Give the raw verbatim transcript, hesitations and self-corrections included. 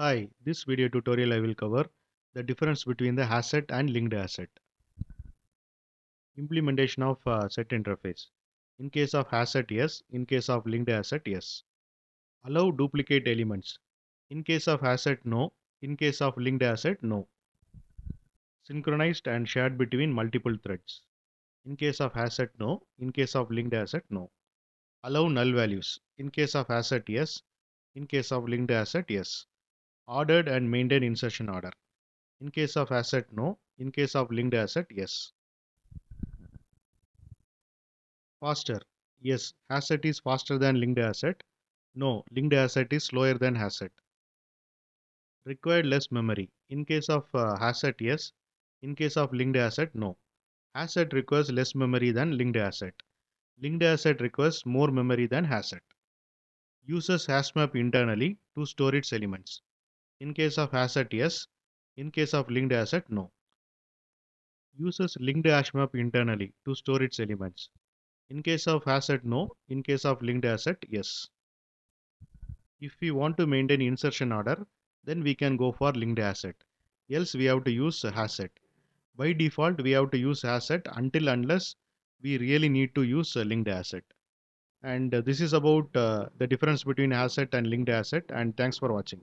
Hi, this video tutorial I will cover the difference between the HashSet and LinkedHashSet. Implementation of uh, set interface. In case of HashSet, yes. In case of LinkedHashSet, yes. Allow duplicate elements. In case of HashSet, no. In case of LinkedHashSet, no. Synchronized and shared between multiple threads. In case of HashSet, no. In case of LinkedHashSet, no. Allow null values. In case of HashSet, yes. In case of LinkedHashSet, yes. Ordered and maintained insertion order. In case of HashSet, no. In case of LinkedHashSet, yes. Faster. Yes, HashSet is faster than LinkedHashSet. No, LinkedHashSet is slower than HashSet. Required less memory. In case of uh, HashSet, yes. In case of LinkedHashSet, no. HashSet requires less memory than LinkedHashSet. LinkedHashSet requires more memory than HashSet. Uses HashMap internally to store its elements. In case of HashSet, yes. In case of LinkedHashSet, no. Uses LinkedHashMap internally to store its elements. In case of HashSet, no. In case of LinkedHashSet, yes. If we want to maintain insertion order, then we can go for LinkedHashSet. Else we have to use HashSet. By default, we have to use HashSet until unless we really need to use LinkedHashSet. And uh, this is about uh, the difference between HashSet and LinkedHashSet. And thanks for watching.